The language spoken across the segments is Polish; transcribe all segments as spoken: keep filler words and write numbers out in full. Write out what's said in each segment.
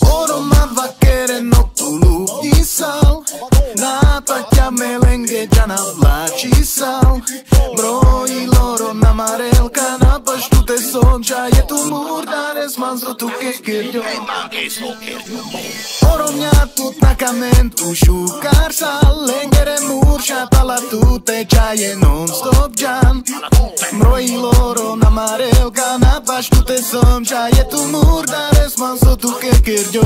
Oro más vaquera, no tulú y sal. Nata ya melengue, ya na vlači sal. Broji loro na marel kanapa, štute sonča je tu murda, ne smanzo tu kekerjo. Oromňa tut na kamen, tu šukar sal. Lengere murša, tala tu teča je non stop džan. Broji loro na marel kanapa, štute sonča je tu murda, ne smanzo tu kekerjo.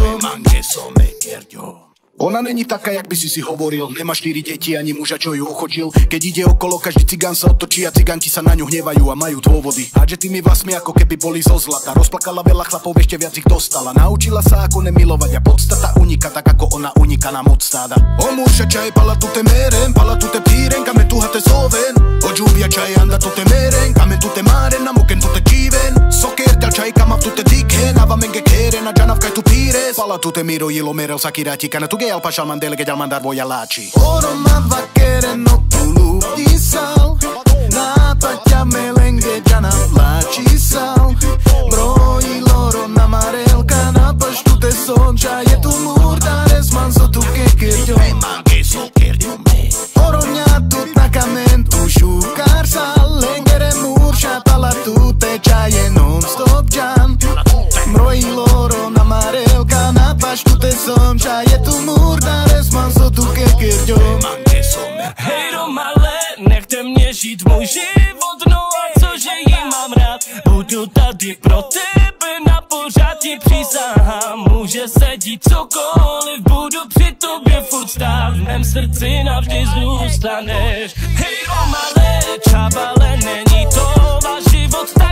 Ona není taká, jak by si si hovoril. Nemá štyri deti ani muža, čo ju ochočil. Keď ide okolo, každý cigán sa otočí a ciganti sa na ňu hnevajú a majú dôvody. Hádže tými vlasmi, ako keby boli zo zlata. Rozplakala veľa chlapov, ešte viac ich dostala. Naučila sa, ako nemilovať a podstata unika, tak ako ona unika nám od stáda. O muša čaj, pala tute meren, pala tute ptíren, kame tuhate zoven. O džubia čaj, anda tute meren, kame tute maren, namoken tute číven. Sokerta čaj, kama tute diken, ava menge keren, a džana v kaj tu píres. Pala tute miro, jilo merel, sakirati, kana tuge. Al pashal mandele, gdje al mandar voja lači. Oro mava kere no tulu i sal. Nata ja melenge, ja na vlači sal. Broji loro na marelka, na paštu te sonča. Je tu murda, resman so tu kekerjo. Oro nja tut na kamen, tu šukar sal. Lengere murša, tala tu teča je non stop džan. Broji loro na marelka, na paštu te sonča. Je tu murda. Hej Romale, nechte mnie żyć mój żywot, no a co, że jej mam rad. Budu tady pro tebe na pořádě, přísahám. Může sedít cokoliv, budu przy tobie furt stát. W mém srdci navždy zůstaneš. Hej Romale, čabale, není to váš život.